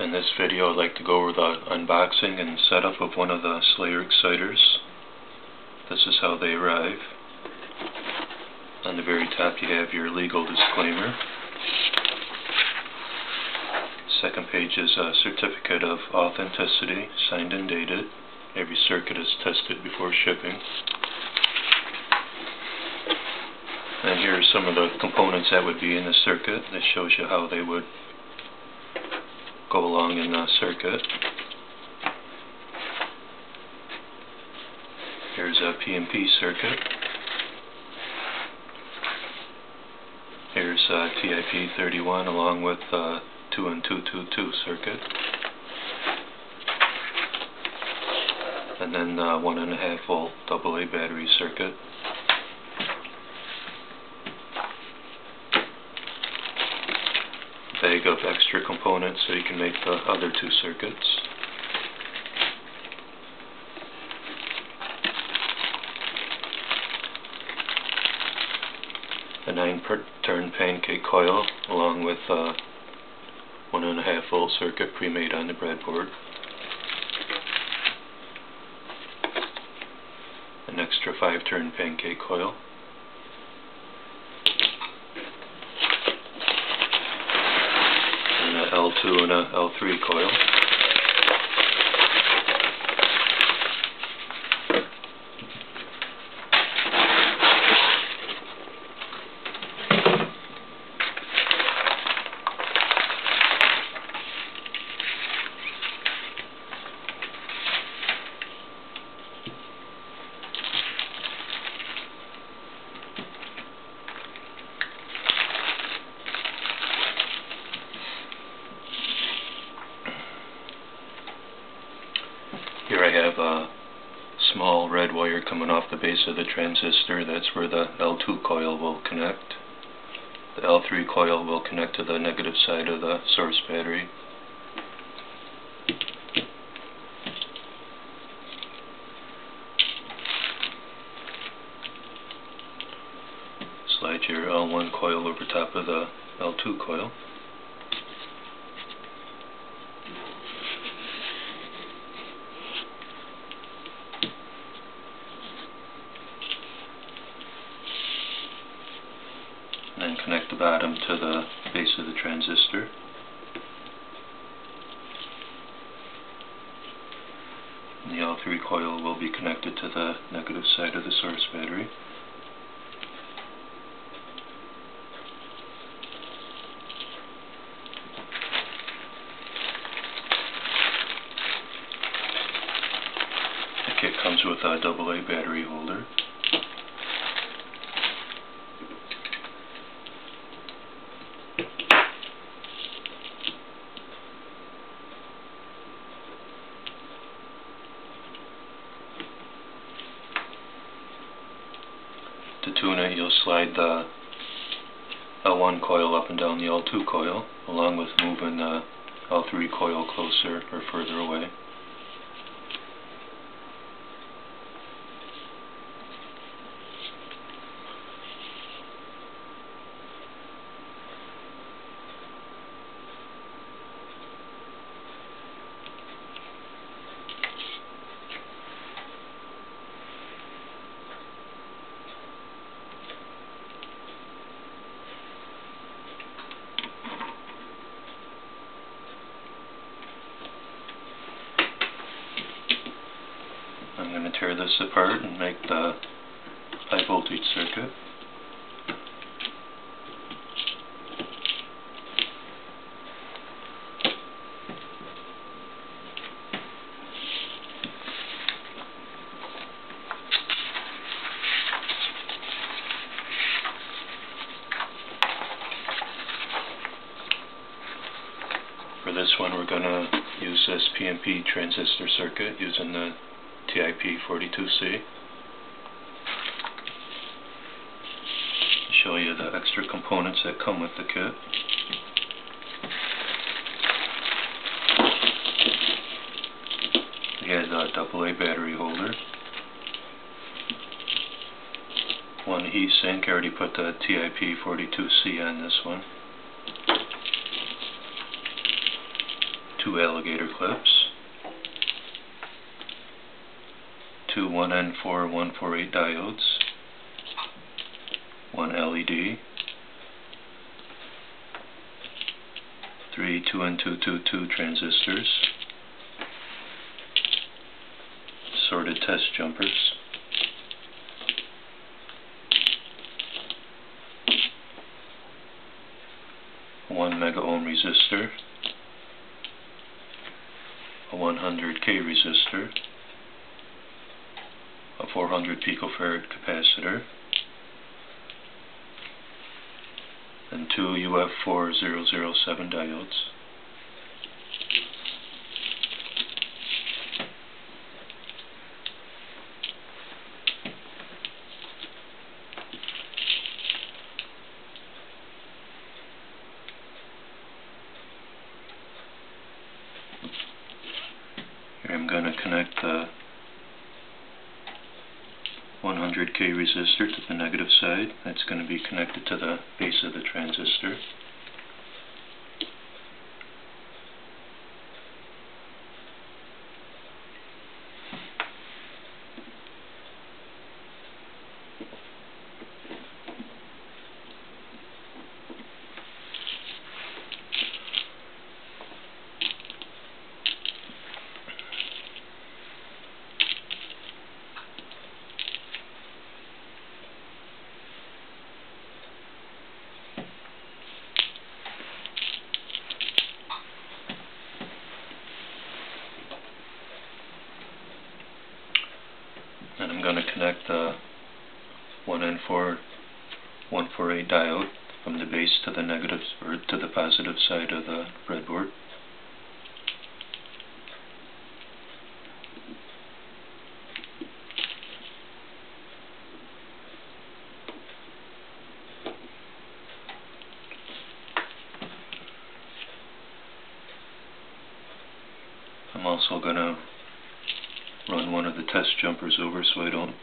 In this video I'd like to go over the unboxing and setup of one of the Slayer Exciters. This is how they arrive. On the very top you have your legal disclaimer. Second page is a certificate of authenticity, signed and dated. Every circuit is tested before shipping. And here are some of the components that would be in the circuit. This shows you how they would go along in the circuit. Here's a PMP circuit. Here's a TIP31 along with a 2N2222 circuit. And then the 1.5 volt AA battery circuit. Bag of extra components so you can make the other two circuits. A 9-turn pancake coil along with a 1.5 volt circuit pre-made on the breadboard. An extra 5-turn pancake coil. L2 and a L3 coil. Here I have a small red wire coming off the base of the transistor. That's where the L2 coil will connect. The L3 coil will connect to the negative side of the source battery. Slide your L1 coil over top of the L2 coil. And then connect the bottom to the base of the transistor. And the L3 coil will be connected to the negative side of the source battery. The kit comes with a AA battery holder. To tune it, you'll slide the L1 coil up and down the L2 coil, along with moving the L3 coil closer or further away. I'm going to tear this apart and make the high voltage circuit. For this one we're going to use this PMP transistor circuit using the TIP42C. Show you the extra components that come with the kit. We had a AA battery holder, one heat sink. I already put the TIP42C on this one. two alligator clips, two 1N4148 diodes, one LED, three 2N2222 transistors, sorted test jumpers, one mega ohm resistor, a 100K resistor, a 400 picofarad capacitor, and two UF4007 diodes. Here I'm going to connect the 100K resistor to the negative side. That's going to be connected to the base of the transistor. And I'm going to connect the 1N4148 diode from the base to the negative or to the positive side of the breadboard. I'm also going to run one of the test jumpers over so I don't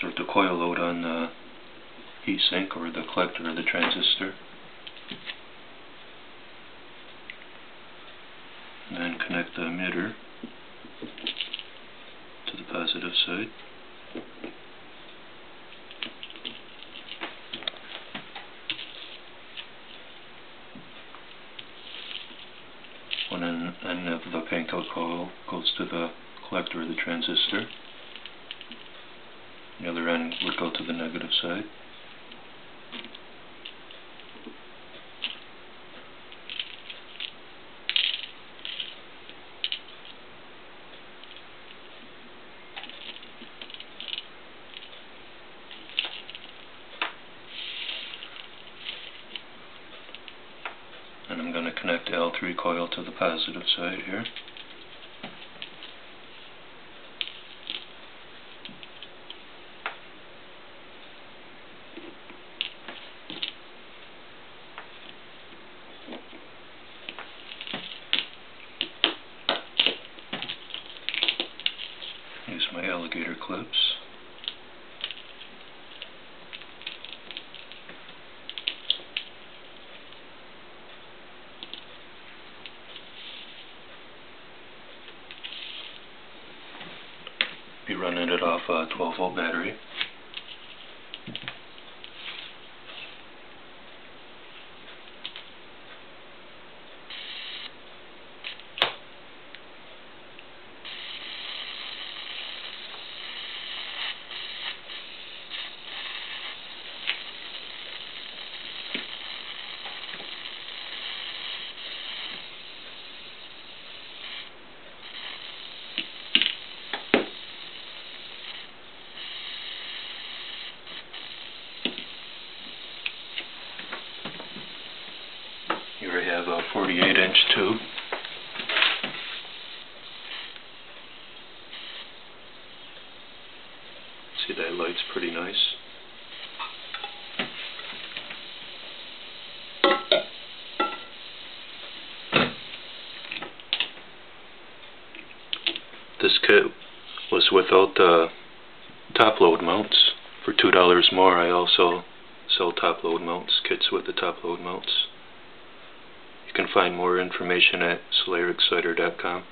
short the coil load on the heat sink or the collector of the transistor. And then connect the emitter to the positive side. One end of the Panko coil goes to the collector of the transistor. The other end would go to the negative side. And I'm going to connect the L3 coil to the positive side here. Use my alligator clips. Be running it off a 12-volt battery. Here I have a 48-inch tube. See, that light's pretty nice. This kit was without the top load mounts. For $2 more, I also sell top load mounts, kits with the top load mounts. You can find more information at slayerexciter.com.